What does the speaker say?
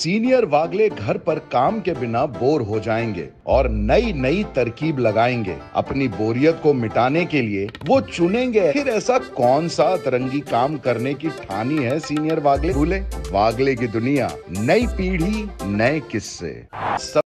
Senior वागले घर पर काम के बिना बोर हो जाएंगे और नई नई तरकीब लगाएंगे। अपनी बोरियत को मिटाने के लिए वो चुनेंगे फिर ऐसा कौन सा अतरंगी काम करने की ठानी है सीनियर वागले। वागले की दुनिया, नई पीढ़ी नए किस्से।